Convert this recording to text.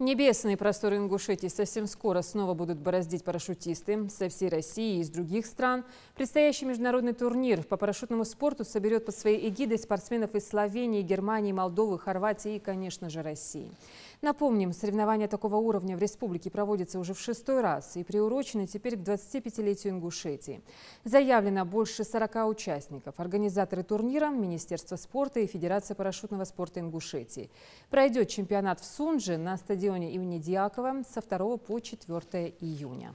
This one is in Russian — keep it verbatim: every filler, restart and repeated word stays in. Небесные просторы Ингушетии совсем скоро снова будут бороздить парашютисты со всей России и из других стран. Предстоящий международный турнир по парашютному спорту соберет под своей эгидой спортсменов из Словении, Германии, Молдовы, Хорватии и, конечно же, России. Напомним, соревнования такого уровня в республике проводятся уже в шестой раз и приурочены теперь к двадцатипятилетию Ингушетии. Заявлено больше сорока участников. Организаторы турнира – Министерство спорта и Федерация парашютного спорта Ингушетии. Пройдет чемпионат в Сунже на стадионе Иунидиакова со второго по четвёртое июня.